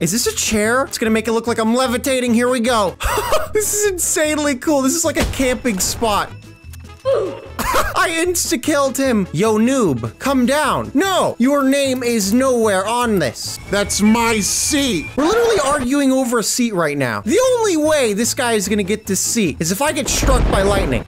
Is this a chair? It's gonna make it look like I'm levitating. Here we go. This is insanely cool. This is like a camping spot. I insta-killed him. Yo, noob, come down. No, your name is nowhere on this. That's my seat. We're literally arguing over a seat right now. The only way this guy is gonna get this seat is if I get struck by lightning.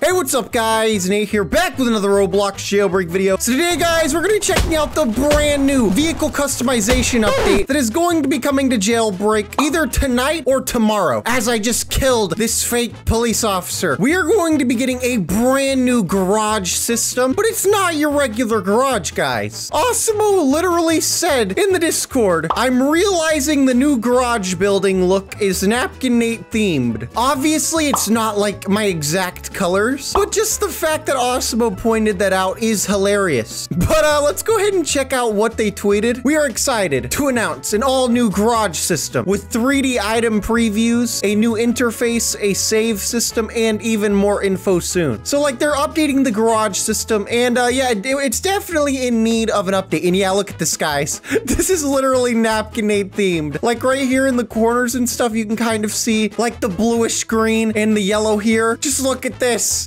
Hey, what's up guys? Nate here, back with another Roblox Jailbreak video. So today guys, we're gonna be checking out the brand new vehicle customization update that is going to be coming to Jailbreak either tonight or tomorrow, as I just killed this fake police officer. We are going to be getting a brand new garage system, but it's not your regular garage, guys. Osimo literally said in the Discord, I'm realizing the new garage building look is NapkinNate themed. Obviously, it's not like my exact colors, but just the fact that Osimo pointed that out is hilarious. But let's go ahead and check out what they tweeted. We are excited to announce an all-new garage system with 3D item previews, a new interface, a save system, and even more info soon. So, like, they're updating the garage system, and yeah, it's definitely in need of an update. And yeah, look at this, guys. This is literally NapkinNate themed. Like, right here in the corners and stuff, you can kind of see, like, the bluish green and the yellow here. Just look at this.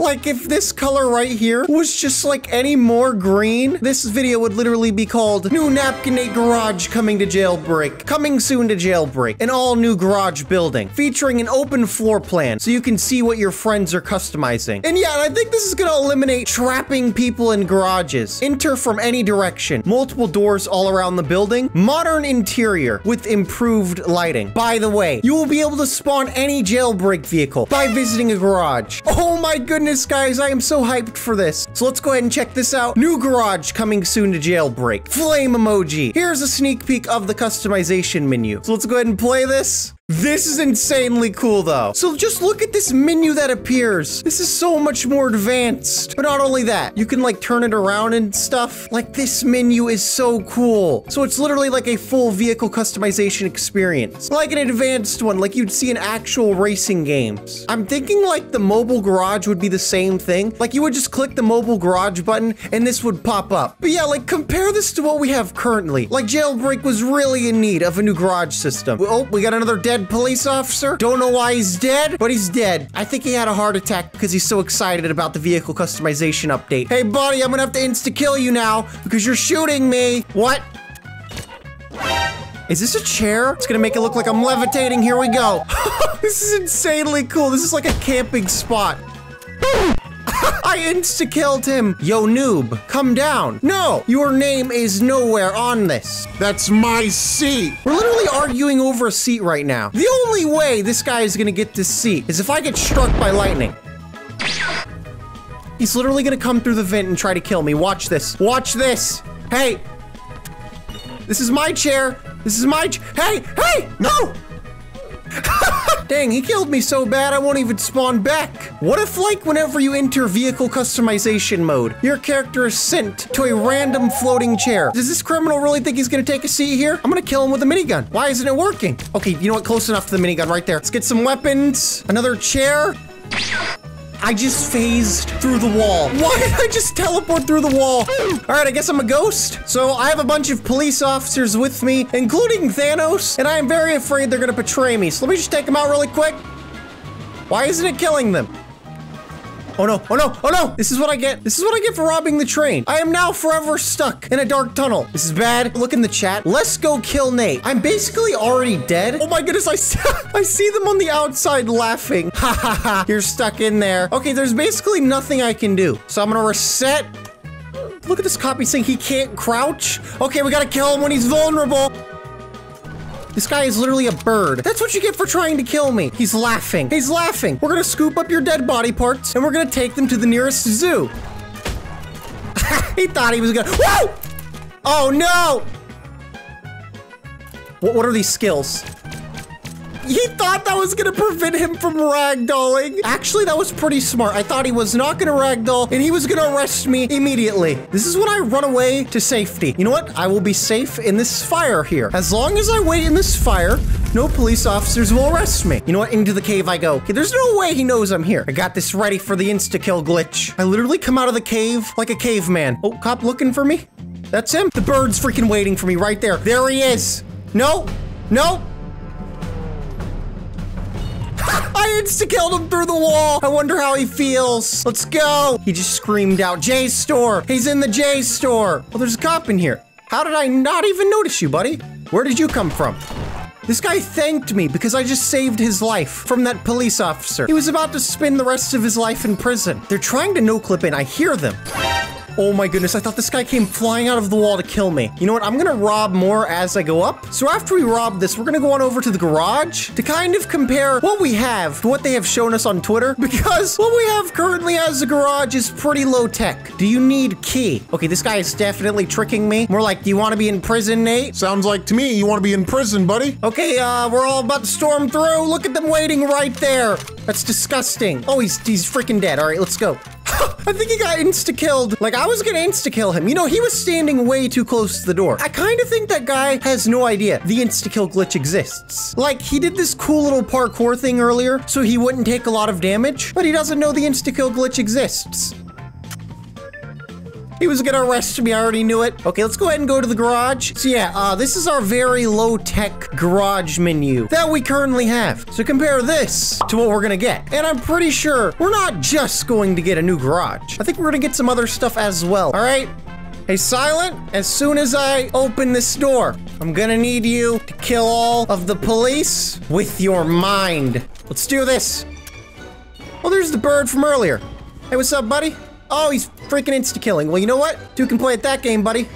Like, if this color right here was just like any more green, this video would literally be called New NapkinNate Garage Coming to Jailbreak. Coming soon to Jailbreak. An all-new garage building featuring an open floor plan so you can see what your friends are customizing. And yeah, I think this is gonna eliminate trapping people in garages. Enter from any direction. Multiple doors all around the building. Modern interior with improved lighting. By the way, you will be able to spawn any Jailbreak vehicle by visiting a garage. Oh my goodness, guys, I am so hyped for this. So let's go ahead and check this out. New garage coming soon to Jailbreak. Flame emoji. Here's a sneak peek of the customization menu. So let's go ahead and play this. This is insanely cool, though. So just look at this menu that appears. This is so much more advanced. But not only that, you can, like, turn it around and stuff. Like, this menu is so cool. So it's literally like a full vehicle customization experience. Like an advanced one, like you'd see in actual racing games. I'm thinking, like, the mobile garage would be the same thing. Like, you would just click the mobile garage button, and this would pop up. But yeah, like, compare this to what we have currently. Like, Jailbreak was really in need of a new garage system. Oh, we got another dead police officer. Don't know why he's dead, but he's dead. I think he had a heart attack because he's so excited about the vehicle customization update. Hey, buddy, I'm gonna have to insta-kill you now because you're shooting me. What? Is this a chair? It's gonna make it look like I'm levitating. Here we go. This is insanely cool. This is like a camping spot. I insta-killed him. Yo, noob, come down. No, your name is nowhere on this. That's my seat. We're literally arguing over a seat right now. The only way this guy is gonna get this seat is if I get struck by lightning. He's literally gonna come through the vent and try to kill me. Watch this. Watch this. Hey. This is my chair. This is my chair. Hey, hey, no. Dang, he killed me so bad I won't even spawn back. What if, like, whenever you enter vehicle customization mode, your character is sent to a random floating chair? Does this criminal really think he's gonna take a seat here? I'm gonna kill him with a minigun. Why isn't it working? Okay, you know what? Close enough to the minigun right there. Let's get some weapons. Another chair. I just phased through the wall. Why did I just teleport through the wall? All right, I guess I'm a ghost. So I have a bunch of police officers with me, including Thanos, and I am very afraid they're gonna betray me. So let me just take them out really quick. Why isn't it killing them? Oh no, oh no, oh no! This is what I get. This is what I get for robbing the train. I am now forever stuck in a dark tunnel. This is bad. Look in the chat. Let's go kill Nate. I'm basically already dead. Oh my goodness, I see them on the outside laughing. Ha ha ha, you're stuck in there. Okay, there's basically nothing I can do. So I'm gonna reset. Look at this cop, he's saying he can't crouch. Okay, we gotta kill him when he's vulnerable. This guy is literally a bird. That's what you get for trying to kill me. He's laughing. He's laughing. We're gonna scoop up your dead body parts and we're gonna take them to the nearest zoo. He thought he was gonna, whoa! Oh no! What are these skills? He thought that was gonna prevent him from ragdolling. Actually, that was pretty smart. I thought he was not gonna ragdoll and he was gonna arrest me immediately. This is when I run away to safety. You know what? I will be safe in this fire here. As long as I wait in this fire, no police officers will arrest me. You know what? Into the cave I go. Okay, there's no way he knows I'm here. I got this ready for the insta-kill glitch. I literally come out of the cave like a caveman. Oh, cop looking for me? That's him? The bird's freaking waiting for me right there. There he is. No, no. I insta-killed him through the wall. I wonder how he feels. Let's go. He just screamed out, J-Store. He's in the J-Store. Well, there's a cop in here. How did I not even notice you, buddy? Where did you come from? This guy thanked me because I just saved his life from that police officer. He was about to spend the rest of his life in prison. They're trying to no-clip in. I hear them. Oh my goodness, I thought this guy came flying out of the wall to kill me. You know what? I'm gonna rob more as I go up. So after we rob this, we're gonna go on over to the garage to kind of compare what we have to what they have shown us on Twitter, because what we have currently as a garage is pretty low tech. Do you need key? Okay, this guy is definitely tricking me. More like, do you wanna be in prison, Nate? Sounds like to me, you wanna be in prison, buddy. Okay, we're all about to storm through. Look at them waiting right there. That's disgusting. Oh, he's freaking dead. All right, let's go. I think he got insta-killed. Like, I was gonna insta-kill him. You know, he was standing way too close to the door. I kind of think that guy has no idea the insta-kill glitch exists. Like, he did this cool little parkour thing earlier so he wouldn't take a lot of damage, but he doesn't know the insta-kill glitch exists. He was gonna arrest me, I already knew it. Okay, let's go ahead and go to the garage. So yeah, this is our very low-tech garage menu that we currently have. So compare this to what we're gonna get. And I'm pretty sure we're not just going to get a new garage. I think we're gonna get some other stuff as well, all right? Hey, Silent, as soon as I open this door, I'm gonna need you to kill all of the police with your mind. Let's do this. Oh, there's the bird from earlier. Hey, what's up, buddy? Oh, he's freaking insta-killing. Well, you know what? Two can play at that game, buddy.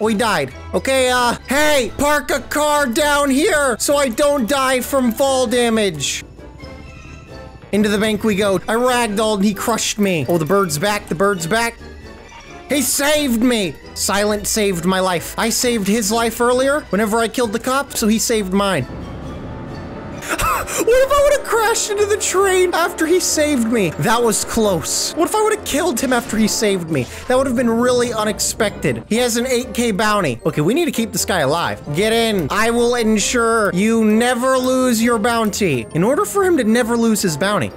Oh, he died. Okay, hey, park a car down here so I don't die from fall damage. Into the bank we go. I ragdolled and he crushed me. Oh, the bird's back, the bird's back. He saved me. Silent saved my life. I saved his life earlier whenever I killed the cop, so he saved mine. What if I would've crashed into the train after he saved me? That was close. What if I would've killed him after he saved me? That would've been really unexpected. He has an 8K bounty. Okay, we need to keep this guy alive. Get in. I will ensure you never lose your bounty. In order for him to never lose his bounty,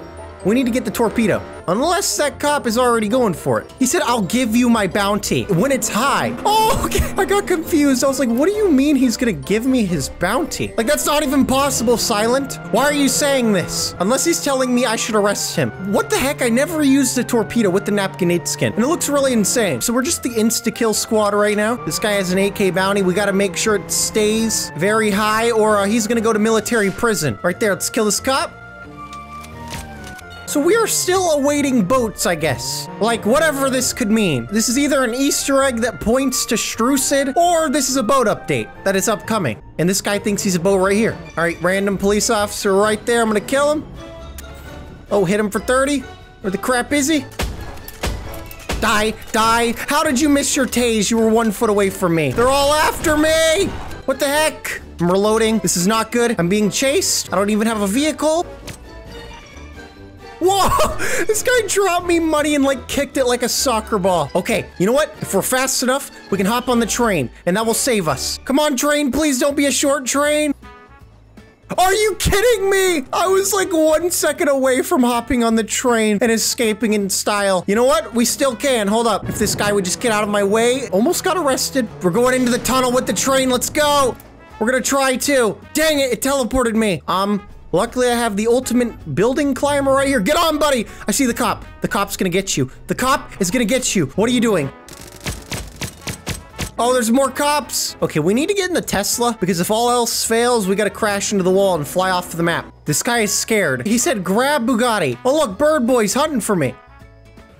we need to get the torpedo. Unless that cop is already going for it. He said, I'll give you my bounty when it's high. Oh, okay. I got confused. I was like, what do you mean he's gonna give me his bounty? Like, that's not even possible, Silent. Why are you saying this? Unless he's telling me I should arrest him. What the heck? I never used a torpedo with the NapkinNate skin, and it looks really insane. So we're just the insta-kill squad right now. This guy has an 8K bounty. We gotta make sure it stays very high, or he's gonna go to military prison. Right there, let's kill this cop. So we are still awaiting boats, I guess. Like, whatever this could mean. This is either an Easter egg that points to Strucid, or this is a boat update that is upcoming. And this guy thinks he's a boat right here. All right, random police officer right there. I'm gonna kill him. Oh, hit him for 30. Where the crap is he? Die, die. How did you miss your tase? You were 1 foot away from me. They're all after me. What the heck? I'm reloading. This is not good. I'm being chased. I don't even have a vehicle. Whoa, this guy dropped me money and like kicked it like a soccer ball. Okay, you know what? If we're fast enough, we can hop on the train and that will save us. Come on, train, please don't be a short train. Are you kidding me? I was like 1 second away from hopping on the train and escaping in style. You know what? We still can. Hold up. If this guy would just get out of my way. Almost got arrested. We're going into the tunnel with the train. Let's go. We're gonna try to. Dang it, it teleported me. Luckily, I have the ultimate building climber right here. Get on, buddy. I see the cop. The cop's gonna get you. The cop is gonna get you. What are you doing? Oh, there's more cops. Okay, we need to get in the Tesla because if all else fails, we gotta crash into the wall and fly off the map. This guy is scared. He said, grab Bugatti. Oh, look, Bird Boy's hunting for me.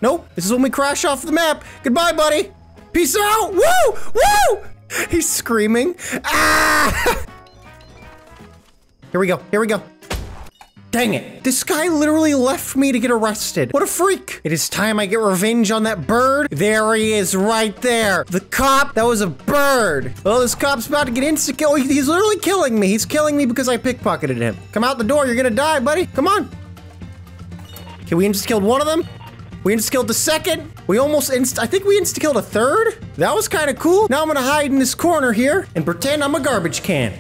Nope, this is when we crash off the map. Goodbye, buddy. Peace out. Woo, woo. He's screaming. Ah! Here we go, here we go. Dang it. This guy literally left me to get arrested. What a freak. It is time I get revenge on that bird. There he is right there. The cop, that was a bird. Oh, this cop's about to get insta-killed. He's literally killing me. He's killing me because I pickpocketed him. Come out the door. You're gonna die, buddy. Come on. Okay, we insta-killed one of them. We insta-killed the second. We almost I think we insta-killed a third. That was kind of cool. Now I'm gonna hide in this corner here and pretend I'm a garbage can.